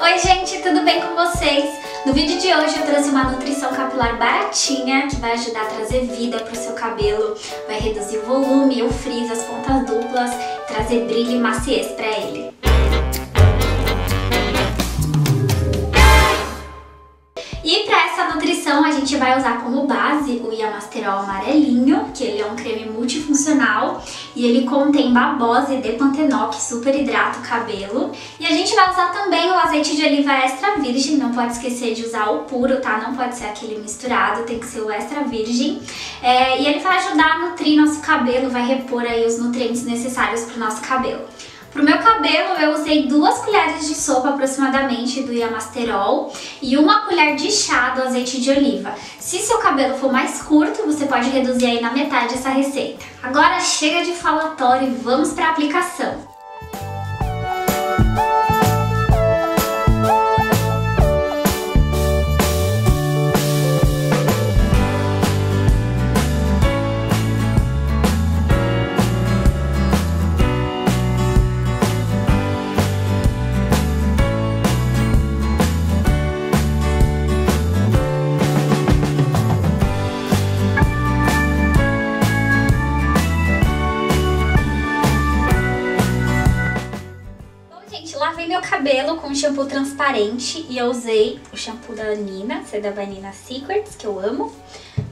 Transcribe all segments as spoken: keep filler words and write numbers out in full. Oi gente, tudo bem com vocês? No vídeo de hoje eu trouxe uma nutrição capilar baratinha que vai ajudar a trazer vida para o seu cabelo, vai reduzir o volume, o frizz, as pontas duplas, trazer brilho e maciez para ele. E para essa nutrição a gente vai usar como base o Yamasterol Amarelinho, que ele é um creme multifuncional e ele contém babose de Pantenol, que super hidrata o cabelo. E a gente vai usar também o azeite de oliva extra virgem, não pode esquecer de usar o puro, tá? Não pode ser aquele misturado, tem que ser o extra virgem. É, e ele vai ajudar a nutrir nosso cabelo, vai repor aí os nutrientes necessários para o nosso cabelo. Pro meu cabelo eu usei duas colheres de sopa aproximadamente do Yamasterol e uma colher de chá do azeite de oliva. Se seu cabelo for mais curto, você pode reduzir aí na metade essa receita. Agora chega de falatório e vamos para a aplicação. Lavei meu cabelo com um shampoo transparente e eu usei o shampoo da Banina, esse é da Banina Secrets, que eu amo,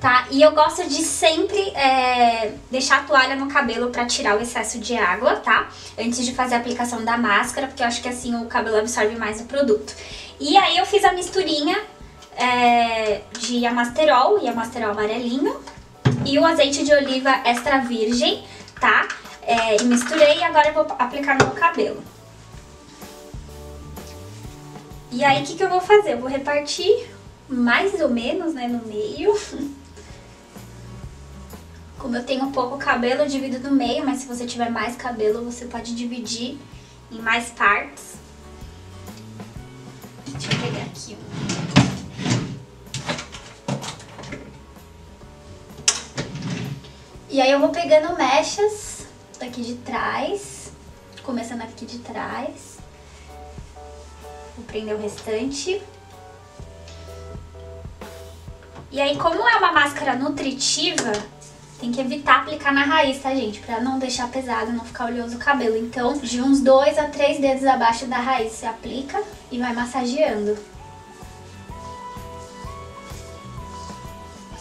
tá? E eu gosto de sempre é, deixar a toalha no cabelo pra tirar o excesso de água, tá? Antes de fazer a aplicação da máscara, porque eu acho que assim o cabelo absorve mais o produto. E aí eu fiz a misturinha é, de Yamasterol, Yamasterol amarelinho e o azeite de oliva extra virgem, tá? É, e misturei e agora eu vou aplicar no meu cabelo. E aí, o que que eu vou fazer? Eu vou repartir mais ou menos, né, no meio. Como eu tenho pouco cabelo, eu divido no meio, mas se você tiver mais cabelo, você pode dividir em mais partes. Deixa eu pegar aqui um. E aí eu vou pegando mechas daqui de trás, começando aqui de trás. Vou prender o restante. E aí, como é uma máscara nutritiva, tem que evitar aplicar na raiz, tá, gente? Pra não deixar pesado, não ficar oleoso o cabelo. Então, de uns dois a três dedos abaixo da raiz, você aplica e vai massageando.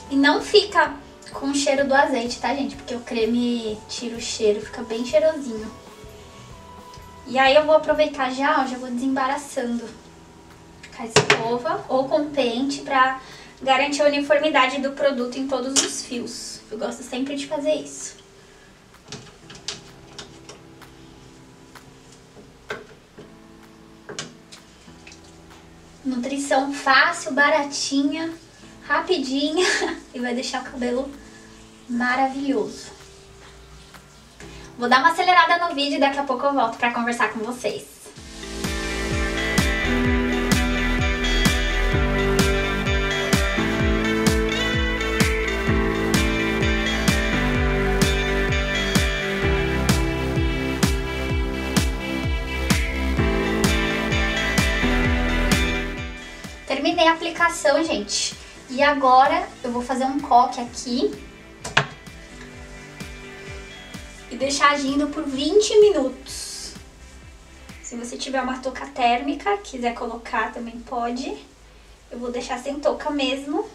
E não fica com o cheiro do azeite, tá, gente? Porque o creme tira o cheiro, fica bem cheirosinho. E aí eu vou aproveitar já, ó, já vou desembaraçando com a escova ou com pente pra garantir a uniformidade do produto em todos os fios. Eu gosto sempre de fazer isso. Nutrição fácil, baratinha, rapidinha e vai deixar o cabelo maravilhoso. Vou dar uma acelerada no vídeo e daqui a pouco eu volto pra conversar com vocês. Terminei a aplicação, gente. E agora eu vou fazer um coque aqui. E deixar agindo por vinte minutos. Se você tiver uma touca térmica, quiser colocar também pode. Eu vou deixar sem touca mesmo.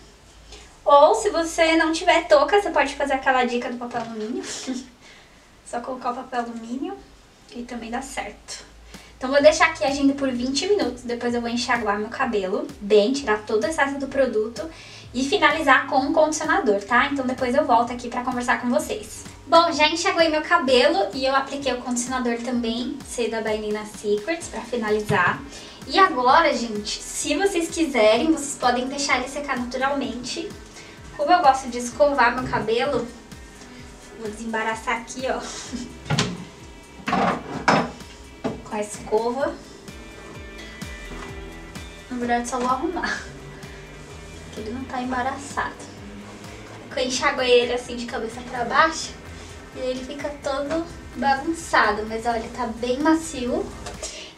Ou se você não tiver touca, você pode fazer aquela dica do papel alumínio. Só colocar o papel alumínio e também dá certo. Então vou deixar aqui agindo por vinte minutos. Depois eu vou enxaguar meu cabelo bem, tirar todo o excesso do produto e finalizar com um condicionador, tá? Então depois eu volto aqui pra conversar com vocês. Bom, já enxaguei meu cabelo e eu apliquei o condicionador também, esse da Banina Secrets, pra finalizar. E agora, gente, se vocês quiserem, vocês podem deixar ele secar naturalmente. Como eu gosto de escovar meu cabelo, vou desembaraçar aqui, ó, com a escova. Na verdade, só vou arrumar. Ele não tá embaraçado. Eu enxaguei ele assim de cabeça pra baixo e ele fica todo bagunçado, mas olha, tá bem macio.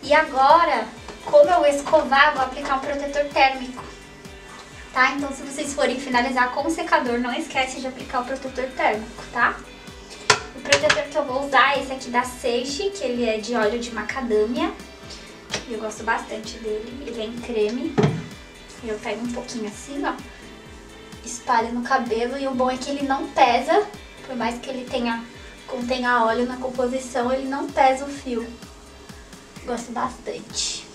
E agora, como eu escovar, vou aplicar um protetor térmico, tá? Então, se vocês forem finalizar com o secador, não esquece de aplicar o protetor térmico, tá? O protetor que eu vou usar é esse aqui da Seixi, que ele é de óleo de macadâmia. Eu gosto bastante dele, ele é em creme. Eu pego um pouquinho assim, ó, espalho no cabelo, e o bom é que ele não pesa, por mais que ele tenha, contenha óleo na composição, ele não pesa o fio. Gosto bastante.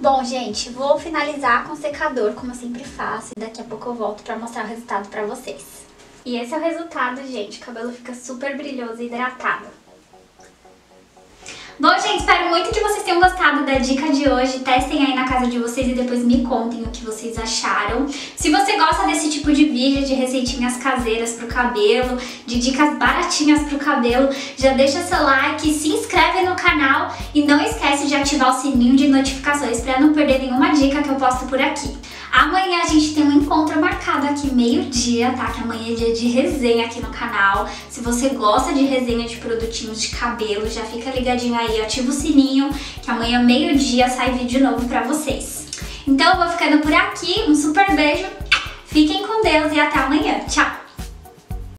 Bom, gente, vou finalizar com o secador, como eu sempre faço, e daqui a pouco eu volto pra mostrar o resultado pra vocês. E esse é o resultado, gente. O cabelo fica super brilhoso e hidratado. Bom, gente, espero muito que vocês tenham gostado da dica de hoje. Testem aí na casa de vocês e depois me contem o que vocês acharam. Se você gosta desse tipo de vídeo, de receitinhas caseiras pro cabelo, de dicas baratinhas pro cabelo, já deixa seu like, se inscreve no canal e não esquece de ativar o sininho de notificações pra não perder nenhuma dica que eu posto por aqui. Amanhã a gente tem um encontro marcado aqui meio-dia, tá? Que amanhã é dia de resenha aqui no canal. Se você gosta de resenha de produtinhos de cabelo, já fica ligadinho aí, ativa o sininho, que amanhã meio-dia sai vídeo novo pra vocês. Então eu vou ficando por aqui, um super beijo, fiquem com Deus e até amanhã. Tchau!